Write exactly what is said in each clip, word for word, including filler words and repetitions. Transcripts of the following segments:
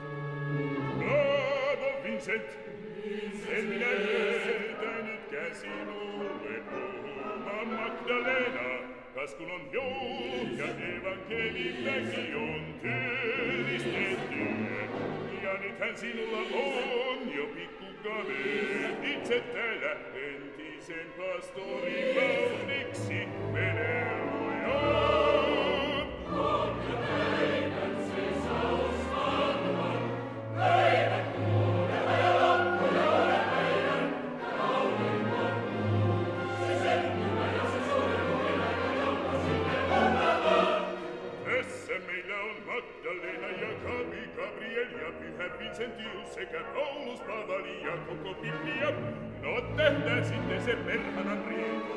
Bravo, Vincent! Vincent, deinen Casino, Oma Magdalena, Casculon Jolka, Evangeli, Flexion, Tyristendine, Janit Hansinula, Onjo, Pikkugave, Itzetälä, entisen pastori, Pauniksi, Veneruja. Sekä Paulus, Paavali ja koko Biblia, no tehdään sitten se perhanan riippua.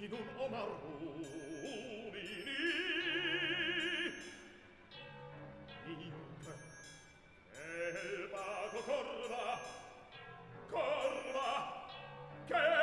Minun oma ruumiini, niinkö kelpaako korva, korva, kelpaako?